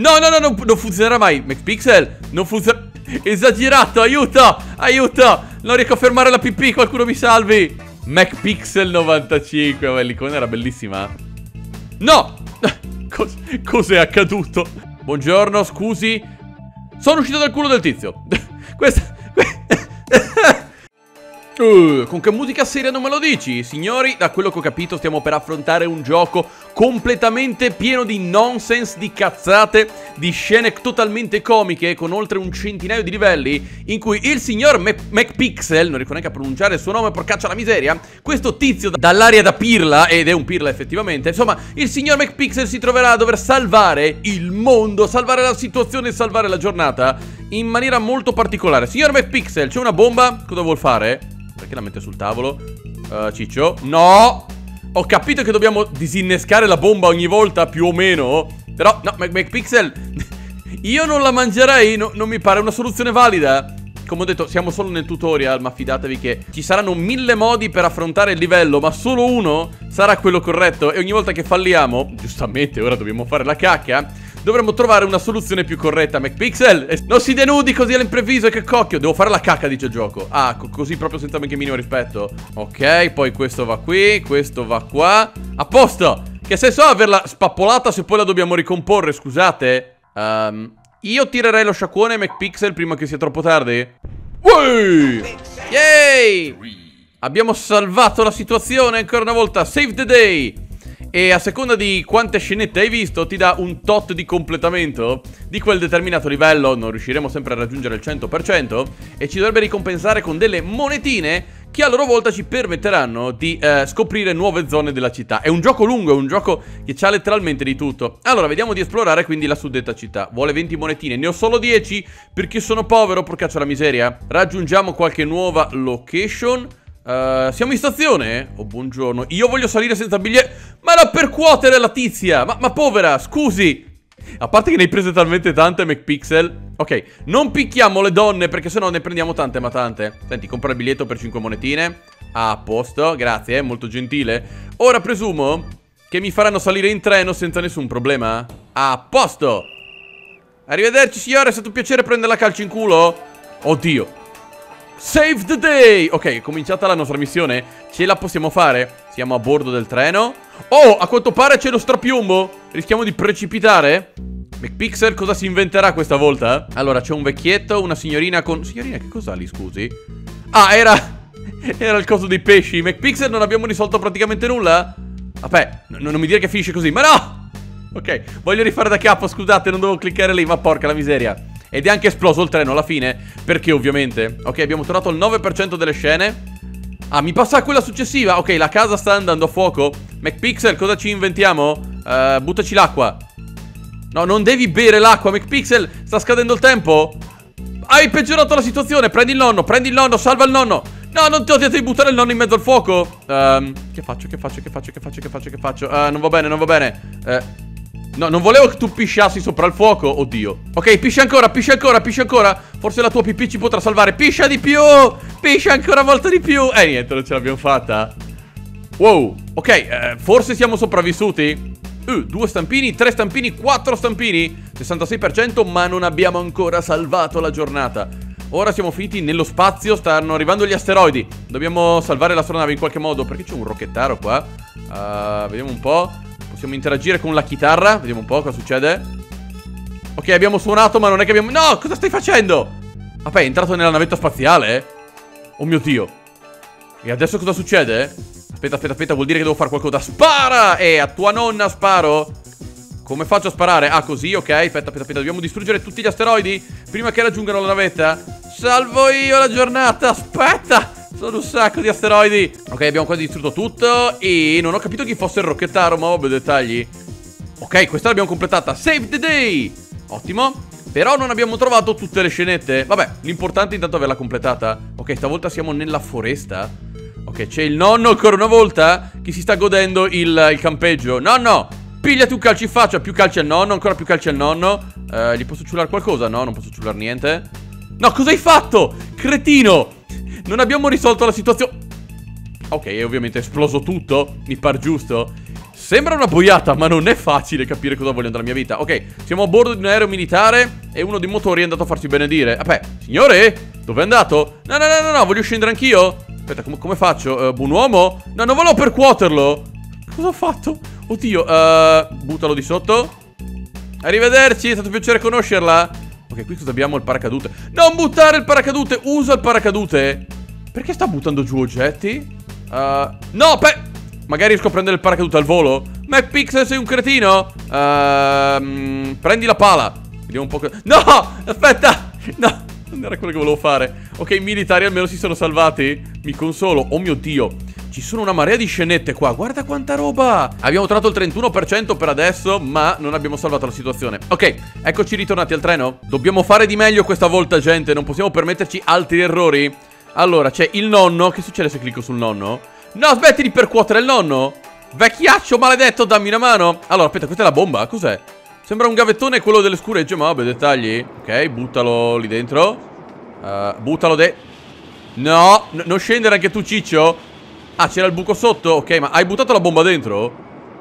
No, no, no, no, non funzionerà mai. MaxPixel, non funziona. Esagerato, aiuto, aiuto. Non riesco a fermare la pipì, qualcuno mi salvi. MaxPixel 95, ma l'icona era bellissima. No, cos'è accaduto? Buongiorno, scusi. Sono uscito dal culo del tizio. Questa... con che musica seria non me lo dici? Signori, da quello che ho capito stiamo per affrontare un gioco completamente pieno di nonsense, di cazzate, di scene totalmente comiche, con oltre un centinaio di livelli, in cui il signor MacPixel, non riesco neanche a pronunciare il suo nome, porcaccia la miseria, questo tizio dall'aria da pirla, ed è un pirla effettivamente, insomma, il signor MacPixel si troverà a dover salvare il mondo, salvare la situazione, salvare la giornata, in maniera molto particolare. Signor MacPixel, c'è una bomba? Cosa vuol fare? Perché la mette sul tavolo? Ciccio? No! Ho capito che dobbiamo disinnescare la bomba ogni volta, più o meno. Però, no, MacPixel, io non la mangerei, no, non mi pare una soluzione valida. Come ho detto, siamo solo nel tutorial, ma fidatevi che ci saranno 1000 modi per affrontare il livello, ma solo uno sarà quello corretto. E ogni volta che falliamo, giustamente, ora dobbiamo fare la cacca, dovremmo trovare una soluzione più corretta. MacPixel, non si denudi così all'improvviso, che cocchio. Devo fare la cacca, dice il gioco. Ah, così proprio senza neanche minimo rispetto. Ok, poi questo va qui, questo va qua. A posto. Che senso ha averla spappolata se poi la dobbiamo ricomporre, scusate? Io tirerei lo sciacquone, MacPixel, prima che sia troppo tardi. Uy! Yay! Abbiamo salvato la situazione ancora una volta. Save the day. E a seconda di quante scenette hai visto ti dà un tot di completamento di quel determinato livello. Non riusciremo sempre a raggiungere il 100% e ci dovrebbe ricompensare con delle monetine che a loro volta ci permetteranno di scoprire nuove zone della città. È un gioco lungo, è un gioco che c'ha letteralmente di tutto. Allora, vediamo di esplorare quindi la suddetta città. Vuole 20 monetine, ne ho solo 10 perché sono povero, porcaccia la miseria. Raggiungiamo qualche nuova location. Siamo in stazione? Oh, buongiorno. Io voglio salire senza biglietto. Ma la percuotere la tizia! Ma povera, scusi! A parte che ne hai prese talmente tante, MacPixel. Ok, non picchiamo le donne perché sennò ne prendiamo tante ma tante. Senti, compra il biglietto per 5 monetine. Ah, a posto, grazie, molto gentile. Ora presumo che mi faranno salire in treno senza nessun problema. A posto! Arrivederci signore, è stato un piacere prendere la calcio in culo. Oddio. Save the day! Ok, è cominciata la nostra missione. Ce la possiamo fare. Siamo a bordo del treno. Oh, a quanto pare c'è lo strapiombo. Rischiamo di precipitare. MacPixel cosa si inventerà questa volta? Allora, c'è un vecchietto, una signorina con... Signorina, che cos'ha lì, scusi? Ah, era il coso dei pesci. MacPixel, non abbiamo risolto praticamente nulla? Vabbè, non mi dire che finisce così. Ma no! Ok, voglio rifare da capo, scusate, non devo cliccare lì. Ma porca la miseria. Ed è anche esploso il treno alla fine, perché ovviamente... Ok, abbiamo trovato il 9% delle scene. Ah, mi passa quella successiva. Ok, la casa sta andando a fuoco. MacPixel, cosa ci inventiamo? Buttaci l'acqua. No, non devi bere l'acqua, MacPixel. Sta scadendo il tempo. Hai peggiorato la situazione. Prendi il nonno, salva il nonno. No, non ti ho detto di buttare il nonno in mezzo al fuoco. Che faccio? Non va bene, non va bene. No, non volevo che tu pisciassi sopra il fuoco. Oddio. Ok, piscia ancora, piscia ancora, piscia ancora. Forse la tua pipì ci potrà salvare. Piscia di più. Piscia ancora una volta di più. Niente, non ce l'abbiamo fatta. Wow. Ok, forse siamo sopravvissuti. 2 stampini, 3 stampini, 4 stampini. 66%, ma non abbiamo ancora salvato la giornata. Ora siamo finiti nello spazio. Stanno arrivando gli asteroidi. Dobbiamo salvare l'astronave in qualche modo. Perché c'è un rocchettaro qua. Vediamo un po'. Possiamo interagire con la chitarra. Vediamo un po' cosa succede. Ok, abbiamo suonato ma non è che abbiamo... No, cosa stai facendo? Vabbè, è entrato nella navetta spaziale. Oh mio Dio. E adesso cosa succede? Aspetta, vuol dire che devo fare qualcosa. Spara! A tua nonna sparo. Come faccio a sparare? Ah, così, ok. Aspetta, dobbiamo distruggere tutti gli asteroidi prima che raggiungano la navetta. Salvo io la giornata. Aspetta! Sono un sacco di asteroidi. Ok, abbiamo quasi distrutto tutto. E non ho capito chi fosse il rocchettaro, ma vabbè, dettagli. Ok, questa l'abbiamo completata. Save the day. Ottimo. Però non abbiamo trovato tutte le scenette. Vabbè, l'importante è intanto averla completata. Ok, stavolta siamo nella foresta. Ok, c'è il nonno ancora una volta che si sta godendo il campeggio. Nonno, pigliati un calcio in faccia. Più calci al nonno, ancora più calci al nonno. Gli posso ciullare qualcosa? No, non posso ciullare niente. No, cosa hai fatto? Cretino. Non abbiamo risolto la situazione. Ok, e ovviamente è esploso tutto. Mi par giusto. Sembra una boiata, ma non è facile capire cosa voglio dalla mia vita. Ok, siamo a bordo di un aereo militare e uno dei motori è andato a farsi benedire. Vabbè, signore, dove è andato? No, no, no, no, no, voglio scendere anch'io. Aspetta, come faccio? Buon uomo? No, non volevo percuoterlo. Cosa ho fatto? Oddio, buttalo di sotto. Arrivederci, è stato un piacere conoscerla. Ok, qui cosa abbiamo? Il paracadute. Non buttare il paracadute, usa il paracadute. Perché sta buttando giù oggetti? No, magari riesco a prendere il paracadute al volo. MacPixel, sei un cretino. Prendi la pala. Vediamo un po'. No, aspetta. No, non era quello che volevo fare. Ok, i militari almeno si sono salvati. Mi consolo, oh mio Dio. Ci sono una marea di scenette qua, guarda quanta roba. Abbiamo trovato il 31% per adesso, ma non abbiamo salvato la situazione. Ok, eccoci ritornati al treno. Dobbiamo fare di meglio questa volta, gente. Non possiamo permetterci altri errori. Allora, c'è il nonno. Che succede se clicco sul nonno? No, smetti di percuotere il nonno. Vecchiaccio maledetto, dammi una mano. Allora, aspetta, questa è la bomba, cos'è? Sembra un gavettone quello delle scuregge, ma vabbè, dettagli. Ok, buttalo lì dentro. Buttalo No, non scendere anche tu, ciccio. Ah, c'era il buco sotto, ok, ma hai buttato la bomba dentro?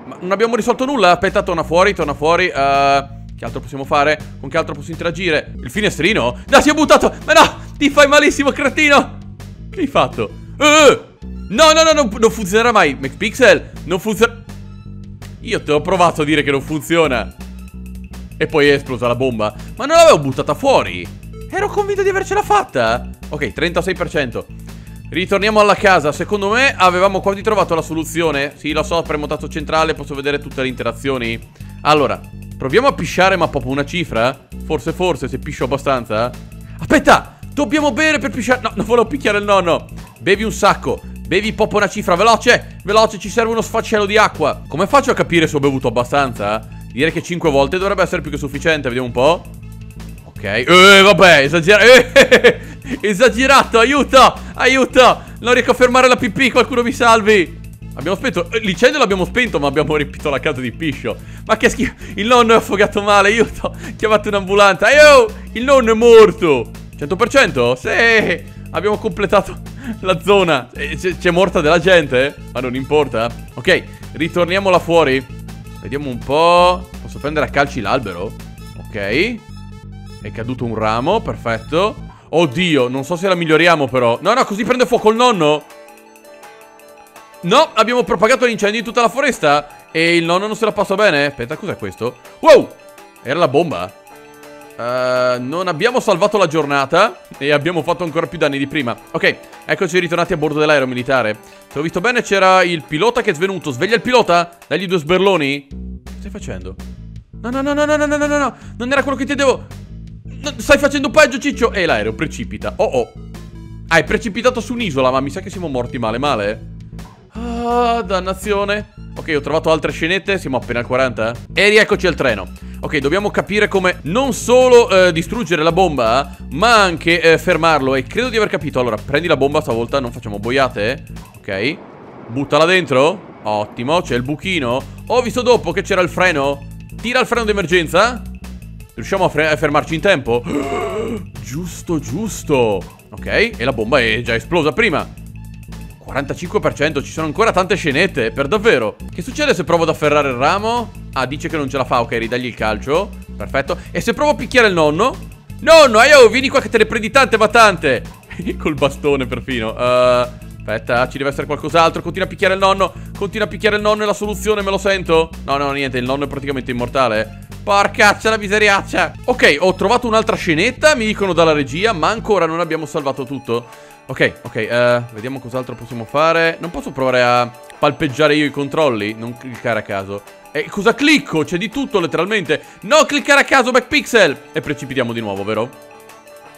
Ma non abbiamo risolto nulla. Aspetta, torna fuori, torna fuori. Che altro possiamo fare? Con che altro posso interagire? Il finestrino? No, si è buttato! Ma no! Ti fai malissimo, cretino! Che hai fatto? No, no, no, no, non funzionerà mai. MacPixel, non funziona. Io te ho provato a dire che non funziona. E poi è esplosa la bomba. Ma non l'avevo buttata fuori. Ero convinto di avercela fatta. Ok, 36%. Ritorniamo alla casa. Secondo me avevamo quasi trovato la soluzione. Sì, lo so, ho premuto centrale, posso vedere tutte le interazioni. Allora, proviamo a pisciare, ma proprio una cifra. Forse, forse, se piscio abbastanza. Aspetta, dobbiamo bere per pisciare. No, non volevo picchiare il nonno. Bevi un sacco, bevi proprio una cifra. Veloce, veloce, ci serve uno sfaccello di acqua. Come faccio a capire se ho bevuto abbastanza? Direi che 5 volte dovrebbe essere più che sufficiente. Vediamo un po'. Ok, vabbè, esagerato, aiuto, aiuto. Non riesco a fermare la pipì, qualcuno mi salvi. Abbiamo spento, l'incendio l'abbiamo spento, ma abbiamo riempito la casa di piscio. Ma che schifo, il nonno è affogato male, aiuto. Chiamate un'ambulanza, il nonno è morto. 100%? Sì, abbiamo completato la zona. C'è morta della gente, ma non importa. Ok, ritorniamo là fuori. Vediamo un po'. Posso prendere a calci l'albero? Ok. È caduto un ramo, perfetto. Oddio, non so se la miglioriamo però. No, no, così prende fuoco il nonno. No, abbiamo propagato l'incendio in tutta la foresta. E il nonno non se la passa bene. Aspetta, cos'è questo? Wow, era la bomba. Non abbiamo salvato la giornata e abbiamo fatto ancora più danni di prima. Ok, eccoci ritornati a bordo dell'aereo militare. Se ho visto bene c'era il pilota che è svenuto. Sveglia il pilota, dagli due sberloni. Che stai facendo? No, no, no, no, no, no, no, no. Non era quello che ti devo... No, stai facendo peggio, ciccio. E l'aereo precipita. Oh oh. Ah, è precipitato su un'isola. Ma mi sa che siamo morti male male. Ah, dannazione. Ok, ho trovato altre scenette. Siamo appena al 40. E rieccoci al treno. Ok, dobbiamo capire come non solo distruggere la bomba, ma anche fermarlo. E credo di aver capito. Allora, prendi la bomba stavolta. Non facciamo boiate. Ok, buttala dentro. Ottimo, c'è il buchino. Ho visto dopo che c'era il freno. Tira il freno d'emergenza. Riusciamo a fermarci in tempo? Giusto, giusto. Ok, e la bomba è già esplosa prima. 45%, ci sono ancora tante scenette, per davvero. Che succede se provo ad afferrare il ramo? Ah, dice che non ce la fa, ok, ridagli il calcio. Perfetto, e se provo a picchiare il nonno? Nonno, vieni qua che te ne prendi tante battante. Col bastone perfino. Aspetta, ci deve essere qualcos'altro. Continua a picchiare il nonno. Continua a picchiare il nonno, è la soluzione, me lo sento. No, no, niente, il nonno è praticamente immortale. Porcaccia la miseriaccia. Ok, ho trovato un'altra scenetta, mi dicono dalla regia, ma ancora non abbiamo salvato tutto. Ok, ok, vediamo cos'altro possiamo fare. Non posso provare a palpeggiare io i controlli? Non cliccare a caso. E cosa clicco? C'è di tutto letteralmente. No, cliccare a caso, MacPixel. E precipitiamo di nuovo, vero?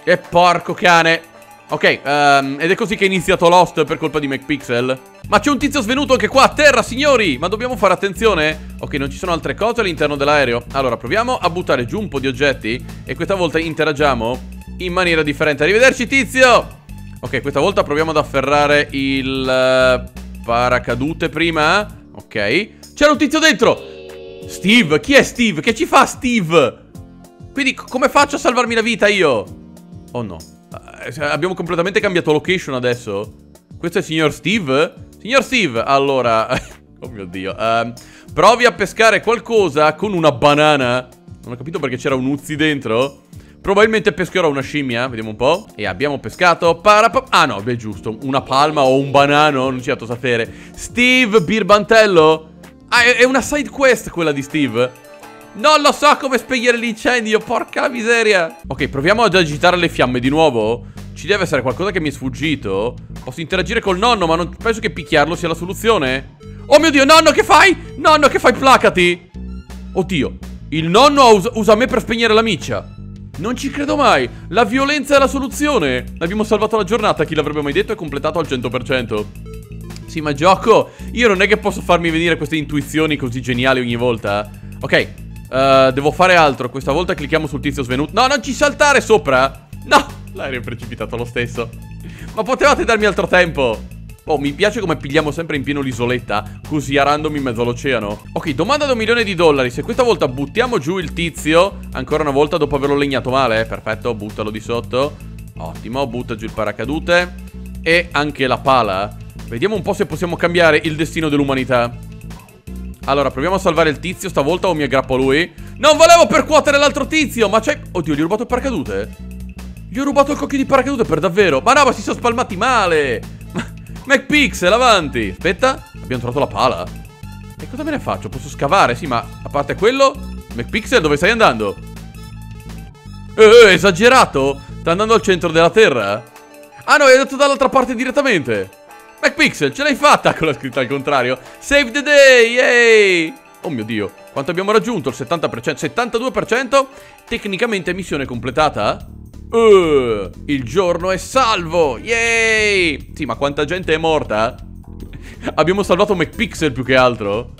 E porco cane. Ok, ed è così che è iniziato Lost per colpa di MacPixel. Ma c'è un tizio svenuto anche qua a terra, signori! Ma dobbiamo fare attenzione. Ok, non ci sono altre cose all'interno dell'aereo. Allora, proviamo a buttare giù un po' di oggetti. E questa volta interagiamo in maniera differente. Arrivederci, tizio! Ok, questa volta proviamo ad afferrare il paracadute prima. Ok. C'era un tizio dentro! Steve! Chi è Steve? Che ci fa Steve? Quindi, come faccio a salvarmi la vita io? Oh no. Abbiamo completamente cambiato location adesso. Questo è il signor Steve? Signor Steve, allora Oh mio Dio. Provi a pescare qualcosa con una banana. Non ho capito perché c'era un Uzi dentro. Probabilmente pescherò una scimmia. Vediamo un po'. E abbiamo pescato ah no, beh, giusto. Una palma o un banano. Non ci ho fatto sapere. Steve Birbantello. Ah, è una side quest quella di Steve. Non lo so come spegnere l'incendio. Porca miseria. Ok, proviamo ad agitare le fiamme di nuovo. Ci deve essere qualcosa che mi è sfuggito. Posso interagire col nonno, ma non penso che picchiarlo sia la soluzione. Oh mio Dio, nonno, che fai? Nonno, che fai? Placati. Oddio. Il nonno usa me per spegnere la miccia. Non ci credo mai. La violenza è la soluzione. Abbiamo salvato la giornata. Chi l'avrebbe mai detto? È completato al 100%. Sì, ma gioco, io non è che posso farmi venire queste intuizioni così geniali ogni volta. Ok, devo fare altro. Questa volta clicchiamo sul tizio svenuto. No, non ci saltare sopra. No, l'aereo è precipitato lo stesso. Ma potevate darmi altro tempo. Oh, mi piace come pigliamo sempre in pieno l'isoletta, così a random in mezzo all'oceano. Ok, domanda da $1.000.000. Se questa volta buttiamo giù il tizio, ancora una volta dopo averlo legnato male, perfetto, buttalo di sotto. Ottimo, butta giù il paracadute e anche la pala. Vediamo un po' se possiamo cambiare il destino dell'umanità. Allora, proviamo a salvare il tizio stavolta o mi aggrappo a lui. Non volevo percuotere l'altro tizio, ma c'è... Oddio, gli ho rubato il paracadute. Gli ho rubato il cocchio di paracadute per davvero. Ma no, ma si sono spalmati male. MacPixel, avanti. Aspetta, abbiamo trovato la pala. E cosa me ne faccio? Posso scavare, sì, ma a parte quello, MacPixel, dove stai andando? Esagerato. Sta andando al centro della terra. Ah no, è andato dall'altra parte direttamente. MacPixel, ce l'hai fatta. Con la scritta al contrario. Save the day, yay. Oh mio Dio, quanto abbiamo raggiunto? Il 70%, 72%. Tecnicamente missione completata. Il giorno è salvo. Yay. Sì, ma quanta gente è morta. Abbiamo salvato MacPixel più che altro.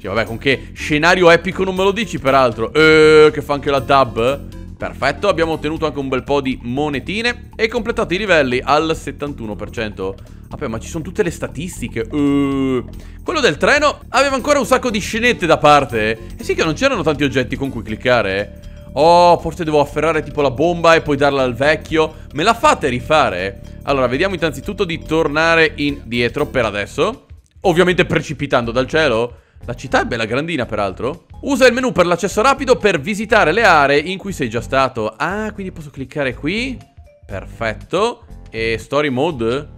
Sì, vabbè, con che scenario epico non me lo dici peraltro. Che fa anche la dub. Perfetto, abbiamo ottenuto anche un bel po' di monetine e completato i livelli al 71%. Vabbè, ma ci sono tutte le statistiche. Quello del treno aveva ancora un sacco di scenette da parte. E sì che non c'erano tanti oggetti con cui cliccare. Oh, forse devo afferrare tipo la bomba e poi darla al vecchio. Me la fate rifare? Allora, vediamo innanzitutto di tornare indietro per adesso. Ovviamente precipitando dal cielo. La città è bella grandina peraltro. Usa il menu per l'accesso rapido per visitare le aree in cui sei già stato. Ah, quindi posso cliccare qui. Perfetto. E story mode?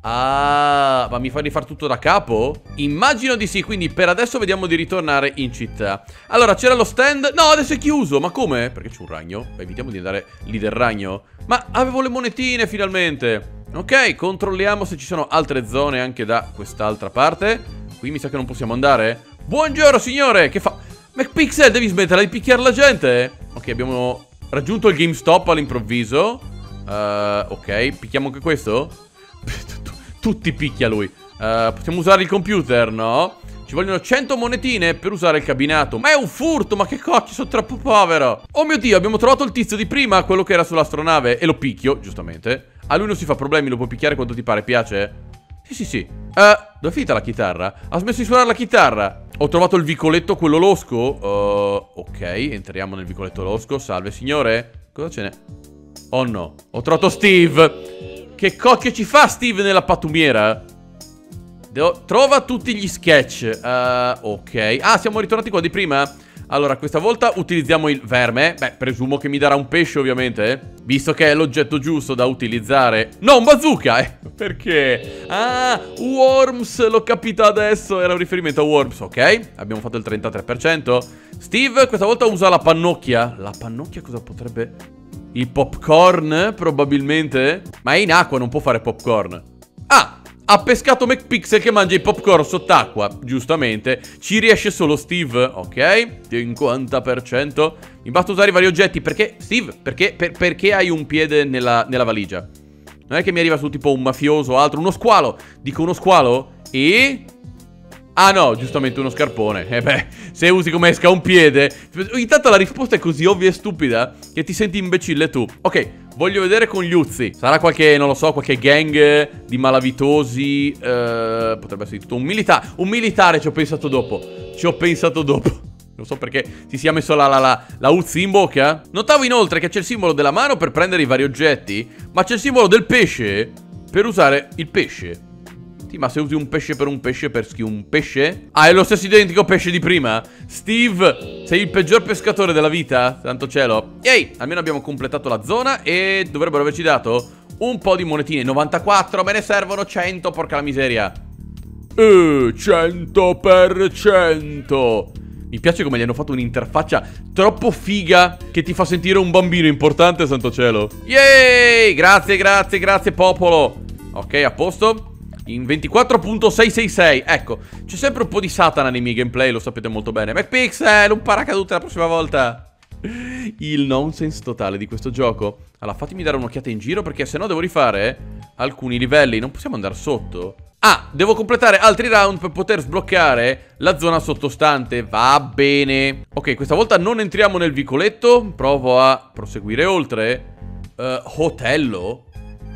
Ah, ma mi fa rifare tutto da capo? Immagino di sì, quindi per adesso vediamo di ritornare in città. Allora, c'era lo stand... No, adesso è chiuso, ma come? Perché c'è un ragno? Beh, evitiamo di andare lì del ragno. Ma avevo le monetine, finalmente. Ok, controlliamo se ci sono altre zone anche da quest'altra parte. Qui mi sa che non possiamo andare. Buongiorno, signore! Che fa... MacPixel, devi smetterla di picchiare la gente! Ok, abbiamo raggiunto il GameStop all'improvviso. Ok, picchiamo anche questo? Tutti picchia lui. Possiamo usare il computer, no? Ci vogliono 100 monetine per usare il cabinato. Ma è un furto, ma che cocci, sono troppo povero. Oh mio Dio, abbiamo trovato il tizio di prima, quello che era sull'astronave. E lo picchio, giustamente. A lui non si fa problemi, lo puoi picchiare quanto ti pare, piace? Sì, sì, sì. Dove è finita la chitarra? Ha smesso di suonare la chitarra. Ho trovato il vicoletto, quello losco. Ok, entriamo nel vicoletto losco. Salve, signore. Cosa ce n'è? Oh no, ho trovato Steve. Che cocchio ci fa Steve nella pattumiera? Trova tutti gli sketch. Ok. Ah, siamo ritornati qua di prima. Allora, questa volta utilizziamo il verme. Beh, presumo che mi darà un pesce, ovviamente. Visto che è l'oggetto giusto da utilizzare. No, un bazooka! Perché? Ah, Worms, l'ho capito adesso. Era un riferimento a Worms, ok. Abbiamo fatto il 33%. Steve questa volta usa la pannocchia. La pannocchia cosa potrebbe... Il popcorn, probabilmente. Ma è in acqua, non può fare popcorn. Ah, ha pescato MacPixel che mangia i popcorn sott'acqua. Giustamente, ci riesce solo Steve. Ok, 50%. Mi basta usare i vari oggetti. Perché, Steve, perché hai un piede nella valigia? Non è che mi arriva su tipo un mafioso o altro. Uno squalo, dico uno squalo. E... Ah no, giustamente uno scarpone. E beh, se usi come esca un piede. Ogni tanto la risposta è così ovvia e stupida che ti senti imbecille tu. Ok, voglio vedere con gli Uzi. Sarà qualche, non lo so, qualche gang di malavitosi. Potrebbe essere tutto un militare, ci ho pensato dopo. Non so perché si sia messo la Uzi in bocca. Notavo inoltre che c'è il simbolo della mano per prendere i vari oggetti, ma c'è il simbolo del pesce per usare il pesce. avanti. Ma se usi un pesce per un pesce, peschi un pesce? Ah, è lo stesso identico pesce di prima. Steve, sei il peggior pescatore della vita. Santo cielo. Ehi, almeno abbiamo completato la zona e dovrebbero averci dato un po' di monetine. 94, me ne servono 100, porca la miseria. 100%. Mi piace come gli hanno fatto un'interfaccia troppo figa che ti fa sentire un bambino importante, santo cielo. Yay! Grazie, grazie, grazie popolo. Ok, a posto. In 24.666. Ecco, c'è sempre un po' di Satana nei miei gameplay, lo sapete molto bene. MacPixel, un paracadute la prossima volta. Il nonsense totale di questo gioco. Allora, fatemi dare un'occhiata in giro perché sennò devo rifare alcuni livelli. Non possiamo andare sotto. Ah, devo completare altri round per poter sbloccare la zona sottostante. Va bene. Ok, questa volta non entriamo nel vicoletto. Provo a proseguire oltre. Hotello?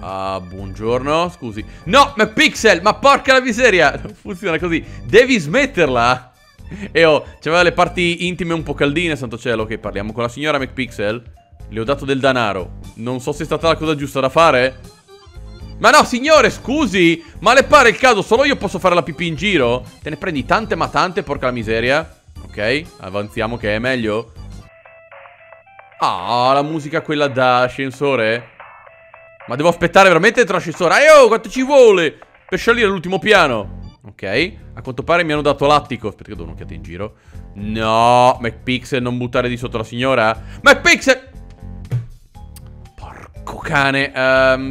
Ah, buongiorno, scusi. No, ma Pixel, ma porca la miseria. Non funziona così, devi smetterla. E oh, c'aveva le parti intime un po' caldine, santo cielo. Ok, parliamo con la signora McPixel. Le ho dato del danaro. Non so se è stata la cosa giusta da fare. Ma no, signore, scusi, ma le pare il caso? Solo io posso fare la pipì in giro? Te ne prendi tante ma tante, porca la miseria. Ok, avanziamo che è meglio. Ah, la musica quella da ascensore. Ma devo aspettare veramente dentro l'ascensore? Ah, oh, quanto ci vuole per salire all'ultimo piano? Ok, a quanto pare mi hanno dato l'attico. Aspetta che do un'occhiata in giro. No, McPixel, non buttare di sotto la signora. McPixel! Cane,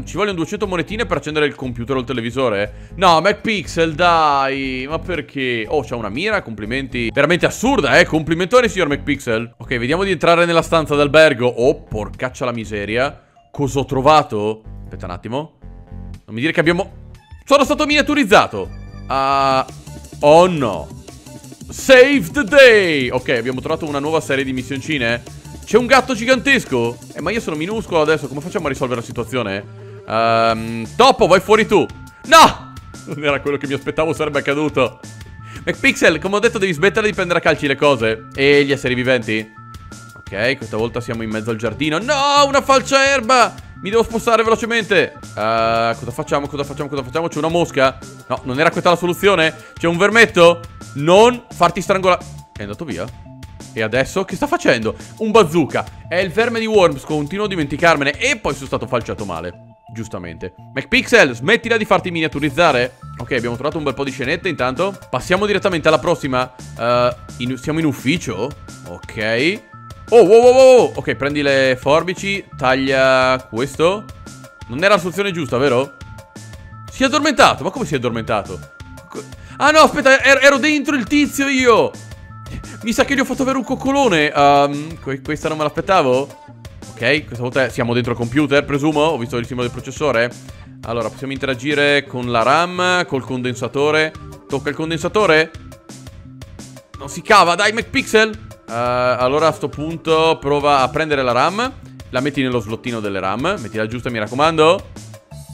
ci vogliono 200 monetine per accendere il computer o il televisore? No, MacPixel, dai. Ma perché? Oh, c'ha una mira, complimenti. Veramente assurda, eh. Complimentoni, signor MacPixel. Ok, vediamo di entrare nella stanza d'albergo. Oh, porcaccia la miseria. Cosa ho trovato? Aspetta un attimo. Non mi dire che abbiamo... Sono stato miniaturizzato. Oh no. Save the day. Ok, abbiamo trovato una nuova serie di missioncine. C'è un gatto gigantesco. Ma io sono minuscolo adesso. Come facciamo a risolvere la situazione? Topo, vai fuori tu. No! Non era quello che mi aspettavo sarebbe accaduto. McPixel, come ho detto, devi smettere di prendere a calci le cose e gli esseri viventi. Ok, questa volta siamo in mezzo al giardino. No, una falsa erba. Mi devo spostare velocemente. Cosa facciamo? Cosa facciamo? Cosa facciamo? C'è una mosca. No, non era questa la soluzione. C'è un vermetto. Non farti strangolare. È andato via. E adesso che sta facendo? Un bazooka. È il verme di Worms, continuo a dimenticarmene. E poi sono stato falciato male. Giustamente. MacPixel, smettila di farti miniaturizzare. Ok, abbiamo trovato un bel po' di scenette intanto. Passiamo direttamente alla prossima. Siamo in ufficio. Ok. Oh, wow, wow, wow. Ok, prendi le forbici. Taglia questo. Non era la soluzione giusta, vero? Si è addormentato. Ma come si è addormentato? Ah no, aspetta, ero dentro il tizio io. Mi sa che gli ho fatto avere un coccolone. Questa non me l'aspettavo. Ok, questa volta siamo dentro il computer, presumo. Ho visto il simbolo del processore. Allora, possiamo interagire con la RAM, col condensatore. Tocca il condensatore. Non si cava, dai MacPixel. Allora a sto punto prova a prendere la RAM. La metti nello slottino delle RAM. Mettila giusta, mi raccomando.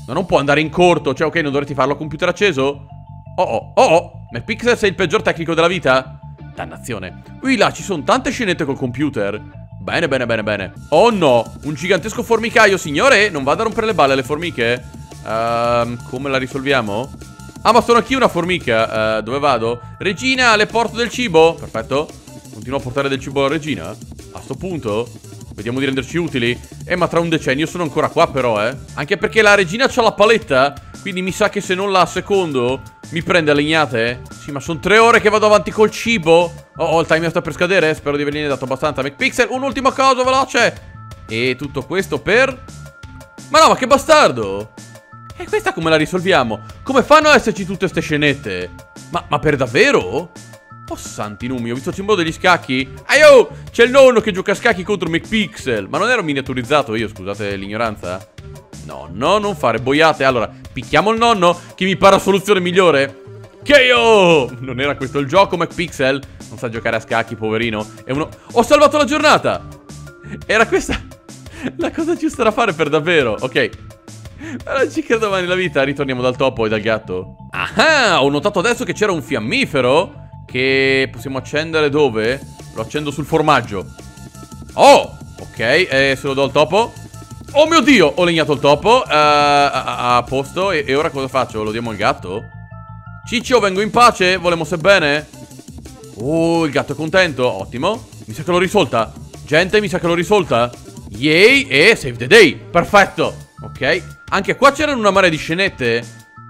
No, non può andare in corto. Cioè, ok, non dovresti farlo a computer acceso. Oh, MacPixel, sei il peggior tecnico della vita. Dannazione. Qui là ci sono tante scenette col computer. Bene, bene, bene, bene. Oh no, un gigantesco formicaio, signore. Non vado a rompere le balle alle formiche. Come la risolviamo? Ah, ma sono anch'io una formica. Dove vado? Regina, le porto del cibo. Perfetto. Continuo a portare del cibo alla regina. A sto punto vediamo di renderci utili. Ma tra un decennio sono ancora qua però, eh. Anche perché la regina c'ha la paletta. Quindi mi sa che se non la secondo mi prende a legnate? Sì, ma sono 3 ore che vado avanti col cibo. Oh, il timer sta per scadere. Spero di avergliene dato abbastanza. MacPixel, un'ultima cosa, veloce. E tutto questo per... Ma no, ma che bastardo. E questa come la risolviamo? Come fanno ad esserci tutte queste scenette? Ma per davvero? Oh, santi numi, ho visto il simbolo degli scacchi. Aio, c'è il nonno che gioca a scacchi contro MacPixel. Ma non ero miniaturizzato io, scusate l'ignoranza. Nonno, non fare boiate. Allora, picchiamo il nonno, che mi pare la soluzione migliore. KO! Non era questo il gioco, MacPixel. Non sa giocare a scacchi, poverino. È uno... Ho salvato la giornata! Era questa la cosa giusta da fare per davvero. Ok. Ma non ci credo mai nella vita. Ritorniamo dal topo e dal gatto. Ah, ho notato adesso che c'era un fiammifero che possiamo accendere dove? Lo accendo sul formaggio. Oh! Ok, se lo do al topo. Oh mio Dio, ho legnato il topo. A posto. E ora cosa faccio? Lo diamo al gatto? Ciccio, vengo in pace, volemo se bene. Oh, il gatto è contento, ottimo. Mi sa che l'ho risolta. Gente, mi sa che l'ho risolta. Yay, e save the day, perfetto. Ok, anche qua c'erano una marea di scenette.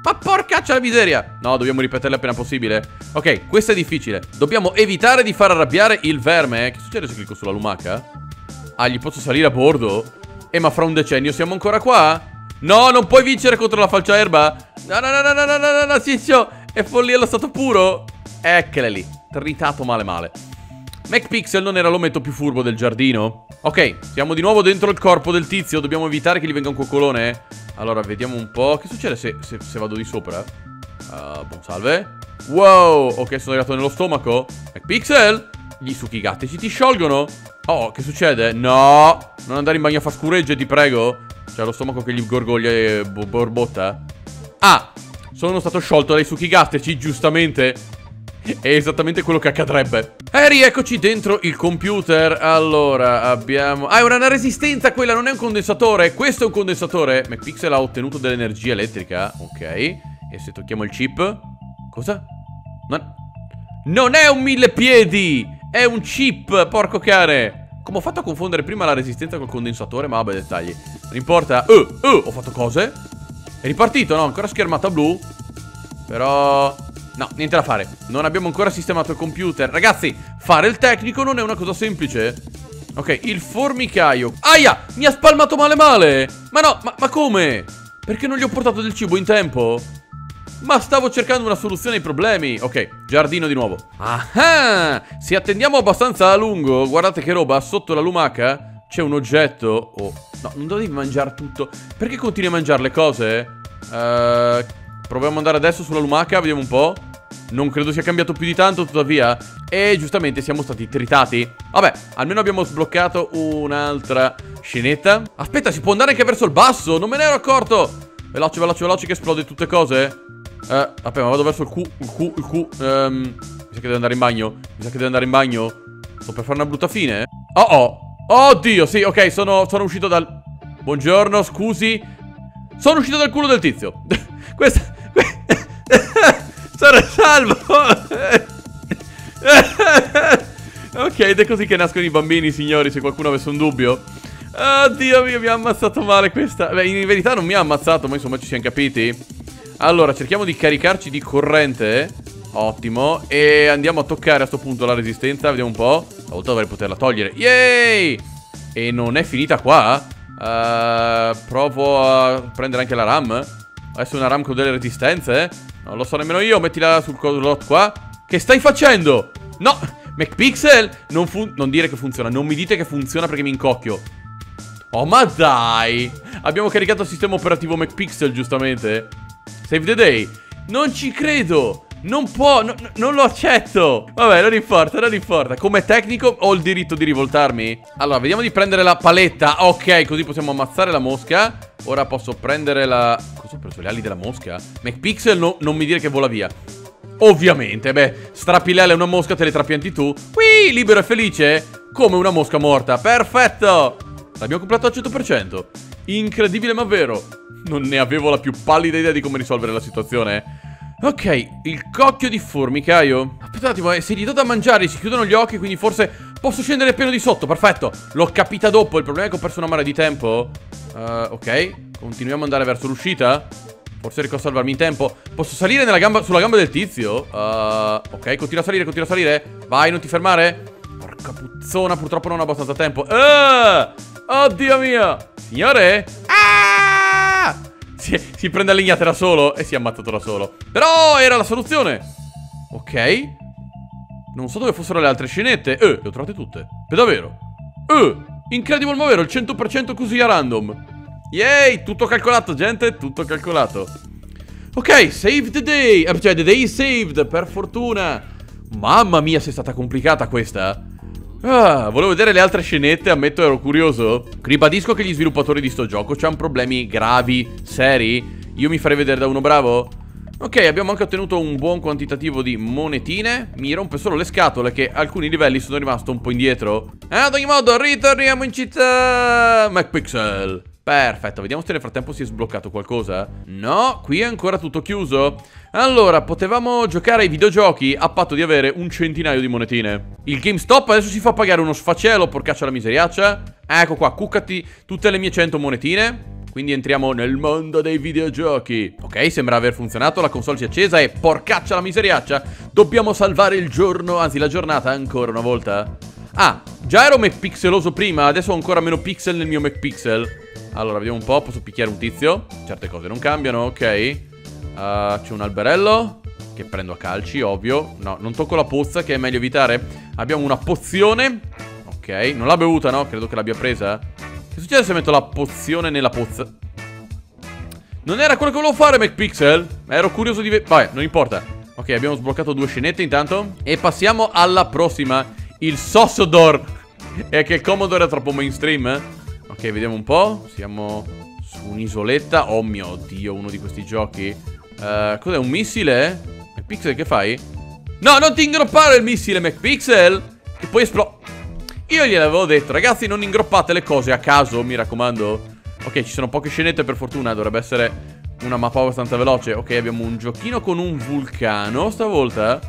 Ma porca c'è la miseria. No, dobbiamo ripeterle appena possibile. Ok, questa è difficile. Dobbiamo evitare di far arrabbiare il verme. Che succede se clicco sulla lumaca? Ah, gli posso salire a bordo? Ma fra un decennio siamo ancora qua? No, non puoi vincere contro la falciaerba. No, no, no, no, no, no, no, no, Ciccio, è follia allo stato puro. Eccole lì, tritato male male. MacPixel non era l'ometto più furbo del giardino. Ok, siamo di nuovo dentro il corpo del tizio. Dobbiamo evitare che gli venga un coccolone. Allora, vediamo un po'. Che succede se vado di sopra? Buon salve. Wow, ok, sono arrivato nello stomaco. MacPixel, gli succhi gatti ci ti sciolgono. Oh, che succede? No, non andare in bagno a far scuregge, ti prego. C'è lo stomaco che gli gorgoglia e borbotta. Ah, sono stato sciolto dai succhi gastrici, giustamente. È esattamente quello che accadrebbe. Rieccoci dentro il computer. Allora, abbiamo... Ah, è una resistenza quella, non è un condensatore. Questo è un condensatore. MacPixel ha ottenuto dell'energia elettrica. Ok. E se tocchiamo il chip... Cosa? Non è un millepiedi! È un chip, porco cane. Come ho fatto a confondere prima la resistenza col condensatore? Ma vabbè, dettagli. Non importa. Ho fatto cose. È ripartito, no? Ancora schermata blu. Però... no, niente da fare. Non abbiamo ancora sistemato il computer. Ragazzi, fare il tecnico non è una cosa semplice. Ok, il formicaio. Aia, mi ha spalmato male male. Ma no, ma come? Perché non gli ho portato del cibo in tempo? Ma stavo cercando una soluzione ai problemi. Ok, giardino di nuovo. Ah, se attendiamo abbastanza a lungo, guardate che roba, sotto la lumaca c'è un oggetto. Oh, no, non devi mangiare tutto. Perché continui a mangiare le cose? Proviamo ad andare adesso sulla lumaca, vediamo un po'. Non credo sia cambiato più di tanto, tuttavia. E giustamente siamo stati tritati. Vabbè, almeno abbiamo sbloccato un'altra scenetta. Aspetta, si può andare anche verso il basso, non me ne ero accorto. Veloce, veloce, veloce che esplode tutte cose. Vabbè, ma vado verso il Q. Mi sa che devo andare in bagno. Sto per fare una brutta fine. Oddio, sì, ok, sono uscito dal... Buongiorno, scusi. Sono uscito dal culo del tizio. Questa... sono salvo. Ok, ed è così che nascono i bambini, signori, se qualcuno avesse un dubbio. Oddio mio, mi ha ammazzato male questa. Beh, in verità non mi ha ammazzato, ma insomma ci siamo capiti. Allora, cerchiamo di caricarci di corrente. Ottimo. E andiamo a toccare a sto punto la resistenza. Vediamo un po'. Stavolta dovrei poterla togliere. Yay! E non è finita qua. Provo a prendere anche la RAM. Adesso una RAM con delle resistenze. Non lo so nemmeno io. Mettila sul slot qua. Che stai facendo? No! MacPixel! Non dire che funziona. Non mi dite che funziona perché mi incocchio. Oh, ma dai! Abbiamo caricato il sistema operativo MacPixel, giustamente. Save the day. Non ci credo. Non può. Non lo accetto. Vabbè, non importa, non importa. Come tecnico ho il diritto di rivoltarmi. Allora, vediamo di prendere la paletta. Ok, così possiamo ammazzare la mosca. Ora posso prendere la... Cosa ho preso? Le ali della mosca? MacPixel, no, non mi dire che vola via. Ovviamente, beh, strappi le ali a una mosca, te le trapianti tu. Qui, libero e felice, come una mosca morta. Perfetto. L'abbiamo completato al 100%. Incredibile ma vero. Non ne avevo la più pallida idea di come risolvere la situazione. Ok, il cocchio di formicaio. Aspetta un attimo, se gli do da mangiare si chiudono gli occhi, quindi forse posso scendere appena di sotto, perfetto. L'ho capita dopo, il problema è che ho perso una marea di tempo. Ok, continuiamo ad andare verso l'uscita. Forse riesco a salvarmi in tempo. Posso salire nella gamba, sulla gamba del tizio? Ok, continua a salire. Vai, non ti fermare. Porca puzzona, purtroppo non ho abbastanza tempo. Oddio mio. Signore? Si prende a legnate da solo e si è ammazzato da solo. Però era la soluzione. Ok. Non so dove fossero le altre scenette. Le ho trovate tutte. Per davvero. Incredibile ma vero, il 100% così a random. Yay, tutto calcolato, gente, tutto calcolato. Ok, save the day. Cioè, the day is saved, per fortuna. Mamma mia, se è stata complicata questa. Volevo vedere le altre scenette, ammetto ero curioso. Ribadisco che gli sviluppatori di sto gioco hanno problemi gravi, seri. Io mi farei vedere da uno bravo. Ok, abbiamo anche ottenuto un buon quantitativo di monetine. Mi rompe solo le scatole che alcuni livelli sono rimasto un po' indietro. Ad ogni modo, ritorniamo in città. MacPixel. Perfetto, vediamo se nel frattempo si è sbloccato qualcosa. No, qui è ancora tutto chiuso. Allora, potevamo giocare ai videogiochi a patto di avere 100 di monetine. Il GameStop adesso si fa pagare uno sfacelo, porcaccia la miseriaccia. Ecco qua, cuccati tutte le mie 100 monetine. Quindi entriamo nel mondo dei videogiochi. Ok, sembra aver funzionato, la console si è accesa e porcaccia la miseriaccia. Dobbiamo salvare il giorno, anzi la giornata ancora una volta. Ah, già ero McPixeloso prima, adesso ho ancora meno pixel nel mio McPixel. Allora, vediamo un po', posso picchiare un tizio? Certe cose non cambiano, ok. C'è un alberello che prendo a calci, ovvio. No, non tocco la pozza, che è meglio evitare. Abbiamo una pozione. Ok, non l'ha bevuta, no? Credo che l'abbia presa. Che succede se metto la pozione nella pozza? Non era quello che volevo fare, McPixel. Ero curioso di... Vabbè, non importa. Ok, abbiamo sbloccato 2 scenette intanto. E passiamo alla prossima. Il Sosodor. È che il Commodore era troppo mainstream, eh? Ok, vediamo un po'. Siamo su un'isoletta. Oh mio Dio, uno di questi giochi. Cos'è, un missile? McPixel, che fai? No, non ti ingroppare il missile, McPixel! Che poi esplode... Io gliel'avevo detto, ragazzi, non ingroppate le cose a caso, mi raccomando. Ok, ci sono poche scenette, per fortuna. Dovrebbe essere una mappa abbastanza veloce. Ok, abbiamo un giochino con un vulcano stavolta.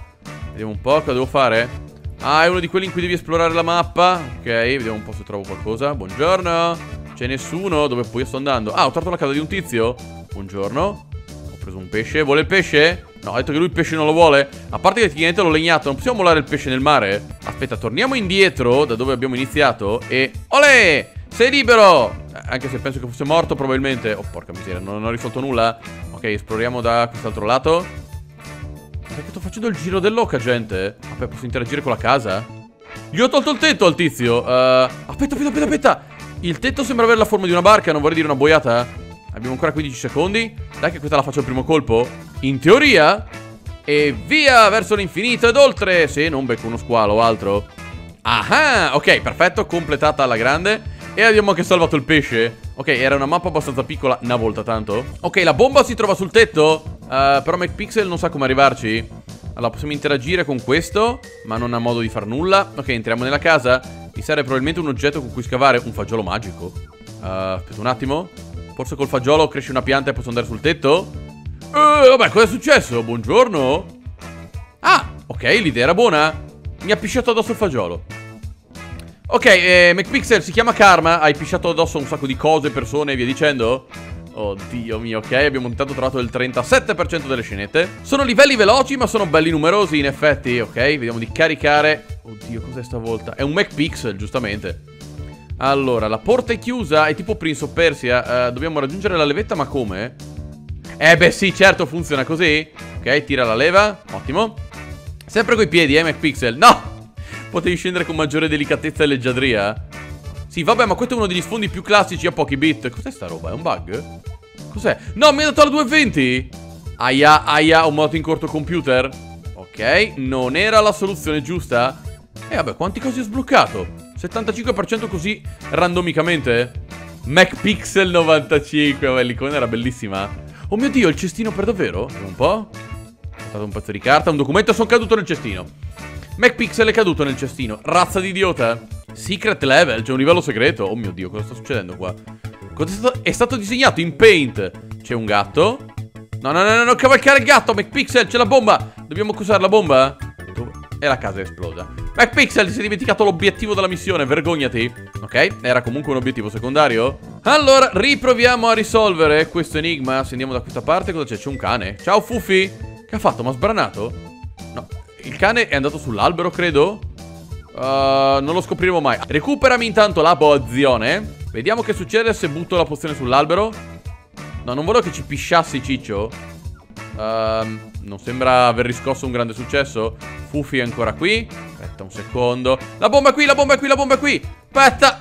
Vediamo un po' cosa devo fare. Ah, è uno di quelli in cui devi esplorare la mappa. Ok, vediamo un po' se trovo qualcosa. Buongiorno. C'è nessuno? Dove poi sto andando? Ah, ho trovato la casa di un tizio. Buongiorno. Ho preso un pesce. Vuole il pesce? No, ha detto che lui il pesce non lo vuole. A parte che niente, l'ho legnato. Non possiamo mollare il pesce nel mare. Aspetta, torniamo indietro da dove abbiamo iniziato. E... Olè! Sei libero! Anche se penso che fosse morto probabilmente. Oh, porca miseria, non ho risolto nulla. Ok, esploriamo da quest'altro lato. Perché sto facendo il giro dell'oca, gente. Vabbè, posso interagire con la casa? Gli ho tolto il tetto al tizio. Aspetta. Il tetto sembra avere la forma di una barca. Non vorrei dire una boiata. Abbiamo ancora 15 secondi. Dai che questa la faccio al primo colpo. In teoria. E via verso l'infinito ed oltre. Se non becco uno squalo o altro. Ah, ok, perfetto. Completata alla grande. E abbiamo anche salvato il pesce. Ok, era una mappa abbastanza piccola. Una volta tanto. Ok, la bomba si trova sul tetto. Però McPixel non sa come arrivarci. Allora, possiamo interagire con questo, ma non ha modo di far nulla. Ok, entriamo nella casa. Mi serve probabilmente un oggetto con cui scavare. Un fagiolo magico. Aspetta un attimo. Forse col fagiolo cresce una pianta e posso andare sul tetto. Vabbè, cosa è successo? Buongiorno. Ah, ok, l'idea era buona. Mi ha pisciato addosso il fagiolo. Ok, McPixel, si chiama karma. Hai pisciato addosso un sacco di cose, persone e via dicendo. Oddio mio, ok, abbiamo intanto trovato il 37% delle scenette. Sono livelli veloci, ma sono belli numerosi in effetti. Ok, vediamo di caricare. Oddio, cos'è stavolta? È un McPixel, giustamente. Allora, la porta è chiusa, è tipo Prince of Persia. Dobbiamo raggiungere la levetta, ma come? Eh beh sì, certo, funziona così. Ok, tira la leva, ottimo. Sempre coi piedi, McPixel. No! Potevi scendere con maggiore delicatezza e leggiadria. Sì, vabbè, ma questo è uno degli sfondi più classici a pochi bit. Cos'è sta roba? È un bug? Cos'è? No, mi ha dato la 220! Aia, ho mollato in corto computer. Ok, non era la soluzione giusta. E vabbè, quanti cosi ho sbloccato? 75% così, randomicamente. McPixel 95, vabbè, l'icona era bellissima. Oh mio Dio, il cestino per davvero? Un po'. Ho portato un pezzo di carta, un documento, sono caduto nel cestino. McPixel è caduto nel cestino. Razza di idiota. Secret level, c'è un livello segreto. Oh mio Dio, cosa sta succedendo qua? È stato disegnato in paint. C'è un gatto. No, cavalcare il gatto, McPixel, c'è la bomba. Dobbiamo usare la bomba? E la casa è esplosa. McPixel, ti sei dimenticato l'obiettivo della missione, vergognati. Ok, era comunque un obiettivo secondario. Allora, riproviamo a risolvere questo enigma. Se andiamo da questa parte, cosa c'è? C'è un cane. Ciao, Fufi. Che ha fatto? Ma sbranato? No, il cane è andato sull'albero, credo. Non lo scopriremo mai. Recuperami intanto la pozione. Vediamo che succede se butto la pozione sull'albero. No, non volevo che ci pisciassi, ciccio. Non sembra aver riscosso un grande successo. Fufi è ancora qui. Aspetta un secondo. La bomba è qui. Aspetta.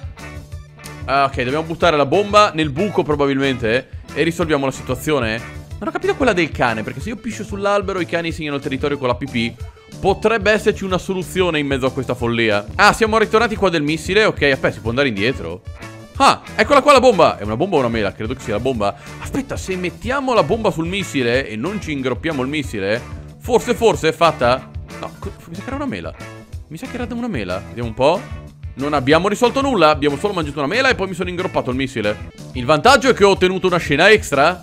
Ok, dobbiamo buttare la bomba nel buco probabilmente. E risolviamo la situazione. Non ho capito quella del cane, perché se io piscio sull'albero i cani segnano il territorio con la pipì. Potrebbe esserci una soluzione in mezzo a questa follia. Ah, siamo ritornati qua del missile. Ok, aspetta, si può andare indietro. Ah, eccola qua la bomba. È una bomba o una mela? Credo che sia la bomba. Aspetta, se mettiamo la bomba sul missile e non ci ingroppiamo il missile, forse è fatta. No, mi sa che era una mela. Vediamo un po'. Non abbiamo risolto nulla, abbiamo solo mangiato una mela e poi mi sono ingroppato il missile. Il vantaggio è che ho ottenuto una scena extra.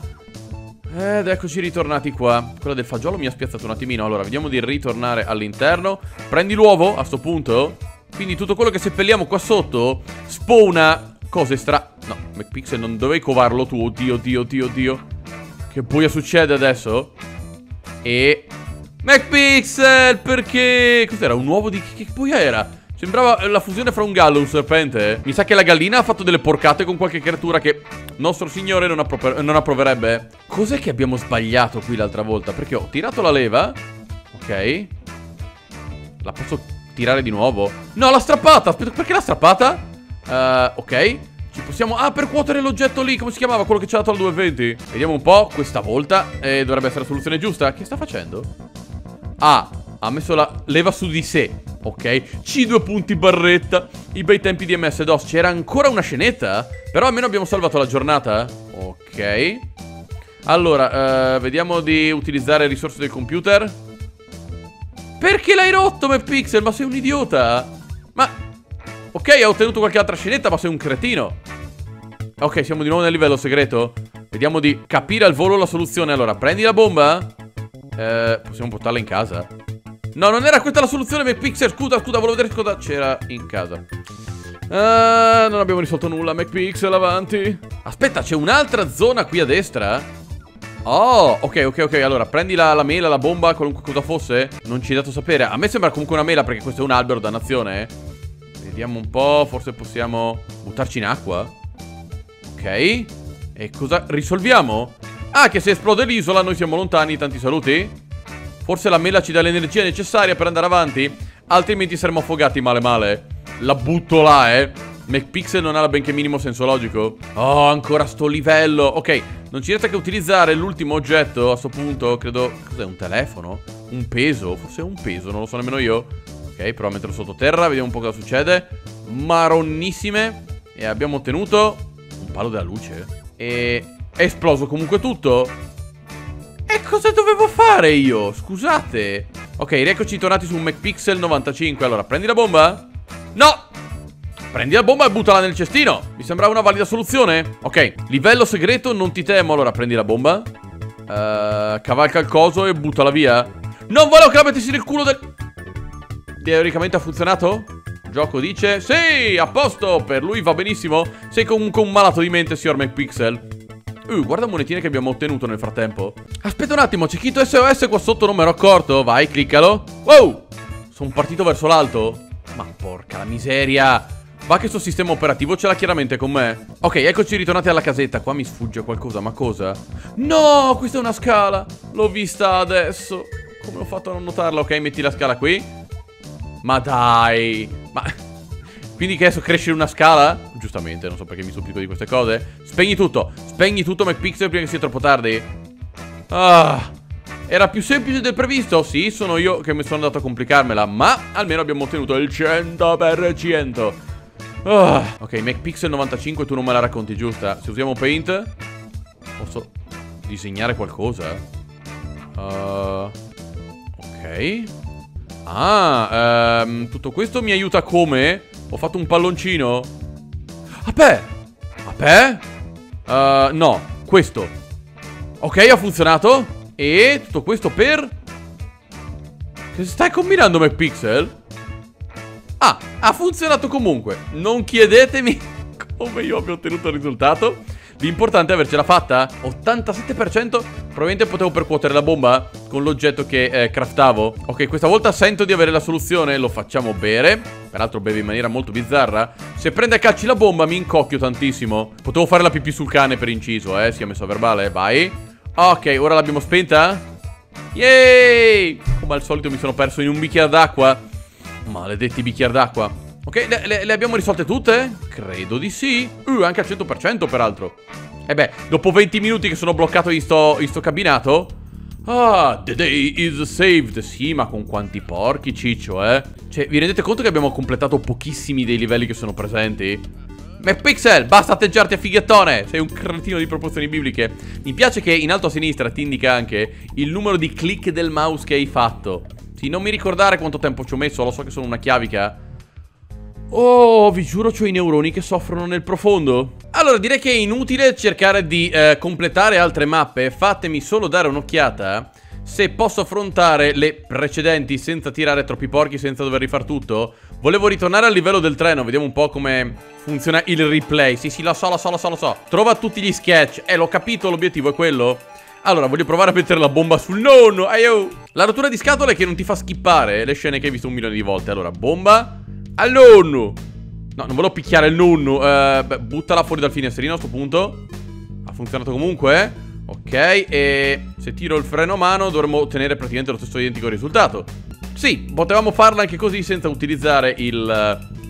Ed eccoci ritornati qua. Quella del fagiolo mi ha spiazzato un attimino. Allora, vediamo di ritornare all'interno. Prendi l'uovo, a sto punto. Quindi tutto quello che seppelliamo qua sotto spawna cose stra... No, McPixel, non dovevi covarlo tu. Oddio, oddio, oddio, oddio. Che boia succede adesso? E... McPixel, perché? Cos'era? Un uovo di... Che boia era? Sembrava la fusione fra un gallo e un serpente. Mi sa che la gallina ha fatto delle porcate con qualche creatura che nostro signore non approverebbe. Cos'è che abbiamo sbagliato qui l'altra volta? Perché ho tirato la leva. Ok. La posso tirare di nuovo? No, l'ha strappata. Aspetta, perché l'ha strappata? Ok. Ci possiamo... Ah, per cuotere l'oggetto lì. Come si chiamava? Quello che ci ha dato al 220. Vediamo un po' questa volta. Dovrebbe essere la soluzione giusta. Che sta facendo? Ah, ha messo la leva su di sé. Ok, C2 punti barretta. I bei tempi di MS-DOS. C'era ancora una scenetta? Però almeno abbiamo salvato la giornata. Ok. Allora, vediamo di utilizzare risorse del computer. Perché l'hai rotto, MapPixel? Ma sei un idiota. Ma... Ok, hai ottenuto qualche altra scenetta, ma sei un cretino. Ok, siamo di nuovo nel livello segreto. Vediamo di capire al volo la soluzione. Allora, prendi la bomba. Possiamo portarla in casa. No, non era questa la soluzione, McPixel. Scusa, scusa, volevo vedere cosa c'era in casa. Non abbiamo risolto nulla, McPixel, avanti. Aspetta, c'è un'altra zona qui a destra? Oh, ok, ok, ok. Allora, prendi la mela, la bomba, qualunque cosa fosse. Non ci hai dato sapere. A me sembra comunque una mela, perché questo è un albero, dannazione. Vediamo un po', forse possiamo buttarci in acqua. Ok. E cosa risolviamo? Ah, che se esplode l'isola noi siamo lontani, tanti saluti. Forse la mela ci dà l'energia necessaria per andare avanti, altrimenti saremo affogati male male. La butto là, McPixel non ha la benché minimo senso logico. Oh, ancora sto livello. Ok, non ci resta che utilizzare l'ultimo oggetto a sto punto, credo... Cos'è, un telefono? Un peso? Forse è un peso, non lo so nemmeno io. Ok, provo a metterlo sottoterra, vediamo un po' cosa succede. Maronnissime. E abbiamo ottenuto un palo della luce. E... è esploso comunque tutto. E cosa dovevo fare io? Scusate. Ok, rieccoci tornati su un McPixel 95. Allora, prendi la bomba? No! Prendi la bomba e buttala nel cestino. Mi sembrava una valida soluzione. Ok, livello segreto, non ti temo. Allora, prendi la bomba. Cavalca il coso e buttala via. Non volevo che la mettessi nel culo del... Teoricamente ha funzionato? Il gioco dice... Sì, a posto! Per lui va benissimo. Sei comunque un malato di mente, signor McPixel. Guarda monetine che abbiamo ottenuto nel frattempo. Aspetta un attimo, c'è Chito SOS qua sotto, non me ero accorto. Vai, cliccalo. Wow, sono partito verso l'alto. Ma porca la miseria. Va che sto sistema operativo ce l'ha chiaramente con me. Ok, eccoci ritornati alla casetta. Qua mi sfugge qualcosa, ma cosa? No, questa è una scala. L'ho vista adesso. Come ho fatto a non notarla? Ok, metti la scala qui. Ma dai. Ma... Quindi che adesso cresce una scala? Giustamente, non so perché mi stupisco di queste cose. Spegni tutto McPixel prima che sia troppo tardi. Ah, era più semplice del previsto? Sì, sono io che mi sono andato a complicarmela, ma almeno abbiamo ottenuto il 100%. Ah, ok, McPixel 95 tu non me la racconti giusta. Se usiamo Paint posso disegnare qualcosa? Ok. Ah, tutto questo mi aiuta come... Ho fatto un palloncino. Vabbè. Vabbè. No, questo. Ok, ha funzionato. E tutto questo per... Che stai combinando, McPixel? Ah, ha funzionato comunque. Non chiedetemi come io abbia ottenuto il risultato. L'importante è avercela fatta. 87%. Probabilmente potevo percuotere la bomba con l'oggetto che craftavo. Ok, questa volta sento di avere la soluzione. Lo facciamo bere. Peraltro beve in maniera molto bizzarra. Se prende a calci la bomba mi incocchio tantissimo. Potevo fare la pipì sul cane per inciso, si è messo a verbale, vai. Ok, ora l'abbiamo spenta. Yeeey. Come al solito mi sono perso in un bicchiere d'acqua. Maledetti bicchiere d'acqua. Ok, le abbiamo risolte tutte? Credo di sì. Anche al 100% peraltro. E beh, dopo 20 minuti che sono bloccato in sto cabinato. Ah, the day is saved. Sì, ma con quanti porchi, ciccio, Cioè, vi rendete conto che abbiamo completato pochissimi dei livelli che sono presenti? McPixel, basta atteggiarti a fighettone. Sei un cretino di proporzioni bibliche. Mi piace che in alto a sinistra ti indica anche il numero di click del mouse che hai fatto. Sì, non mi ricordare quanto tempo ci ho messo. Lo so che sono una chiavica. Oh, vi giuro, c'ho i neuroni che soffrono nel profondo. Allora, direi che è inutile cercare di completare altre mappe. Fatemi solo dare un'occhiata se posso affrontare le precedenti senza tirare troppi porchi, senza dover rifar tutto. Volevo ritornare al livello del treno. Vediamo un po' come funziona il replay. Sì, sì, lo so. Trova tutti gli sketch. L'ho capito, l'obiettivo è quello. Allora, voglio provare a mettere la bomba sul nonno. Aio. La rottura di scatole che non ti fa skippare le scene che hai visto un milione di volte. Allora, bomba al nonno. No, non volevo picchiare il nonno. Beh, buttala fuori dal finestrino a sto punto. Ha funzionato comunque. Ok, e se tiro il freno a mano dovremmo ottenere praticamente lo stesso identico risultato. Sì, potevamo farla anche così senza utilizzare il...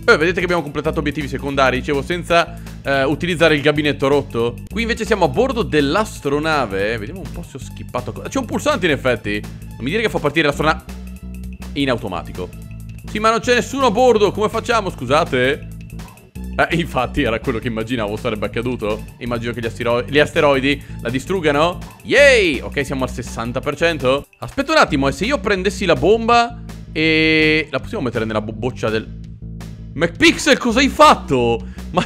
vedete che abbiamo completato obiettivi secondari, dicevo, senza utilizzare il gabinetto rotto. Qui invece siamo a bordo dell'astronave. Vediamo un po' se ho skippato... C'è un pulsante in effetti. Non mi dire che fa partire l'astronave in automatico. Sì, ma non c'è nessuno a bordo, come facciamo? Scusate. Infatti era quello che immaginavo sarebbe accaduto. Immagino che gli asteroidi la distruggano. Yay! Ok, siamo al 60%. Aspetta un attimo, e se io prendessi la bomba e... La possiamo mettere nella boccia del... McPixel, cosa hai fatto? Ma...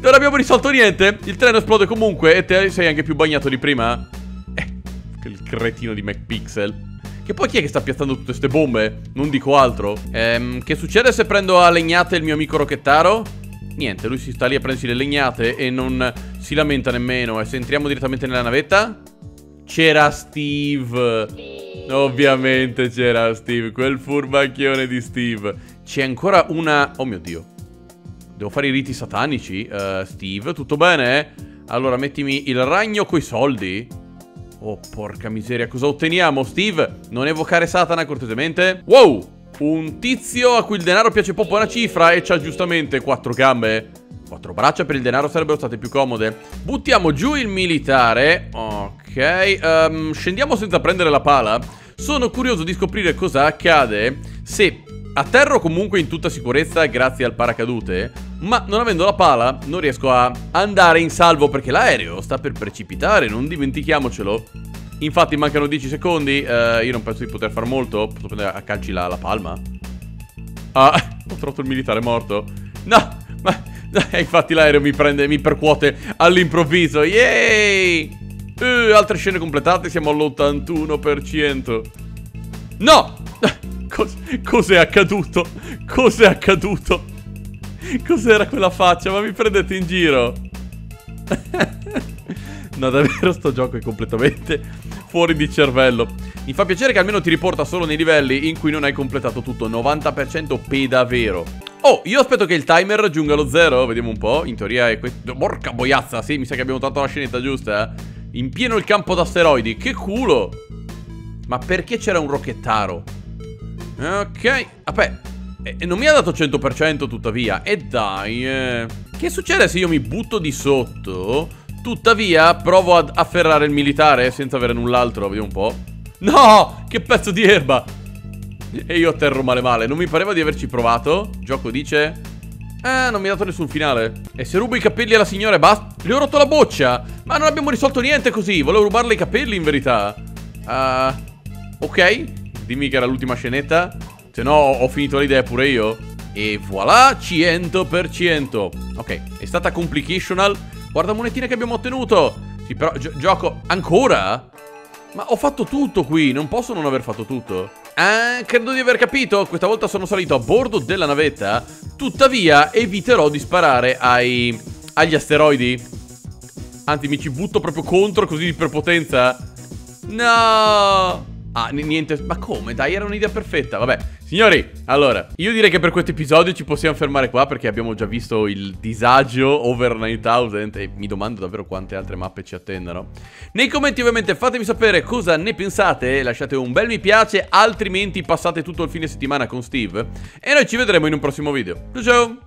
non abbiamo risolto niente? Il treno esplode comunque e te sei anche più bagnato di prima? Quel cretino di McPixel. Che poi chi è che sta piazzando tutte queste bombe? Non dico altro. Che succede se prendo a legnate il mio amico Rocchettaro? Niente, lui si sta lì a prendersi le legnate e non si lamenta nemmeno. E se entriamo direttamente nella navetta? C'era Steve. Ovviamente c'era Steve, quel furbacchione di Steve. C'è ancora una... Oh mio Dio. Devo fare i riti satanici, Steve. Tutto bene? Allora, mettimi il ragno coi soldi. Oh, porca miseria. Cosa otteniamo, Steve? Non evocare Satana, cortesemente. Wow! Un tizio a cui il denaro piace poco una cifra e c'ha giustamente 4 gambe. 4 braccia per il denaro sarebbero state più comode. Buttiamo giù il militare. Ok, scendiamo senza prendere la pala. Sono curioso di scoprire cosa accade se atterro comunque in tutta sicurezza grazie al paracadute, ma non avendo la pala non riesco a andare in salvo perché l'aereo sta per precipitare, non dimentichiamocelo. Infatti mancano 10 secondi, io non penso di poter far molto. Posso prendere a calci la palma? Ah, ho trovato il militare morto. No, ma... infatti l'aereo mi prende, mi percuote all'improvviso. Yay! Altre scene completate, siamo all'81%. No! Cos'è accaduto? Cos'è accaduto? Cos'era quella faccia? Ma mi prendete in giro? No, davvero, sto gioco è completamente... fuori di cervello. Mi fa piacere che almeno ti riporta solo nei livelli in cui non hai completato tutto. 90% pedavero. Oh, io aspetto che il timer raggiunga lo 0. Vediamo un po'. In teoria è questo. Porca boiazza. Sì, mi sa che abbiamo trovato la scenetta giusta. In pieno il campo d'asteroidi. Che culo. Ma perché c'era un Rocchettaro? Ok. Vabbè. Non mi ha dato 100% tuttavia. E dai. Che succede se io mi butto di sotto... Tuttavia, provo ad afferrare il militare senza avere null'altro, vediamo un po'. No! Che pezzo di erba! E io atterro male male, non mi pareva di averci provato. Gioco dice... non mi ha dato nessun finale. E se rubo i capelli alla signora e basta... Le ho rotto la boccia! Ma non abbiamo risolto niente così, volevo rubarle i capelli in verità. Ok, dimmi che era l'ultima scenetta. Se no, ho finito l'idea pure io. E voilà, 100%. Ok, è stata complicational. Guarda monetine che abbiamo ottenuto. Sì, però gioco ancora? Ma ho fatto tutto qui, non posso non aver fatto tutto. Credo di aver capito. Questa volta sono salito a bordo della navetta. Tuttavia eviterò di sparare agli asteroidi. Anzi, mi ci butto proprio contro così di prepotenza. No. Niente, ma come? Dai, era un'idea perfetta. Vabbè, signori, allora io direi che per questo episodio ci possiamo fermare qua, perché abbiamo già visto il disagio over 9000 e mi domando davvero quante altre mappe ci attendano. Nei commenti ovviamente fatemi sapere cosa ne pensate, lasciate un bel mi piace, altrimenti passate tutto il fine settimana con Steve e noi ci vedremo in un prossimo video. Ciao ciao!